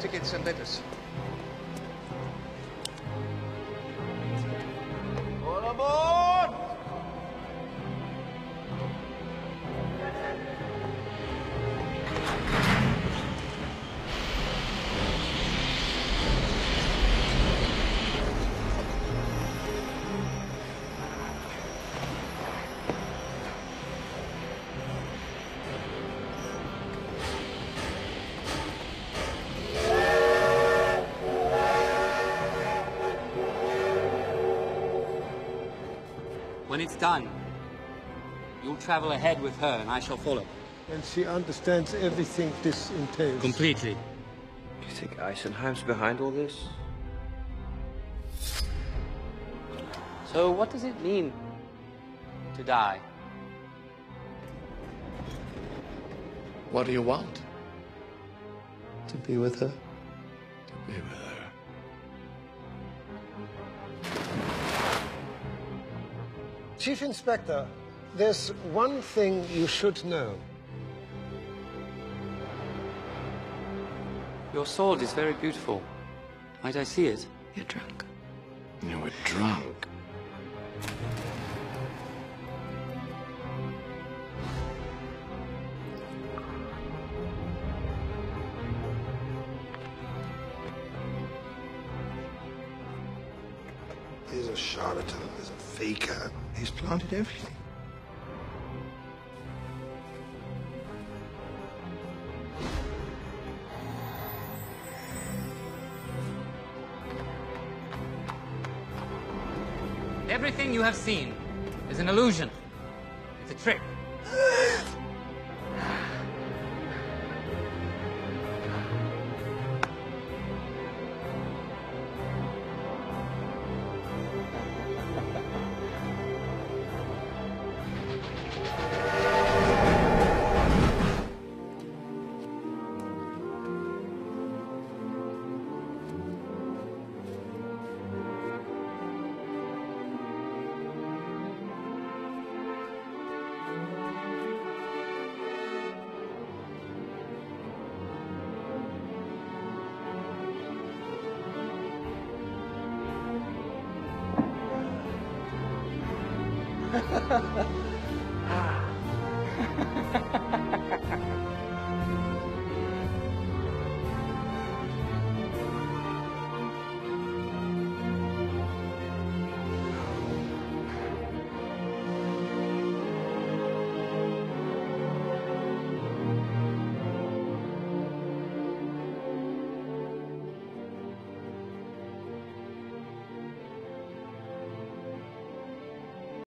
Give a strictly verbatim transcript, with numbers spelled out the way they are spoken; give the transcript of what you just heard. Tickets and letters. All aboard! When it's done, you'll travel ahead with her and I shall follow. And she understands everything this entails. Completely. Do you think Eisenheim's behind all this? So what does it mean to die? What do you want? To be with her. To be with her. Chief Inspector, there's one thing you should know. Your sword is very beautiful. Might I see it? You're drunk. You were drunk. He's a charlatan, he's a faker. He's planted everything. Everything you have seen is an illusion. It's a trick. Ha, ha, ha.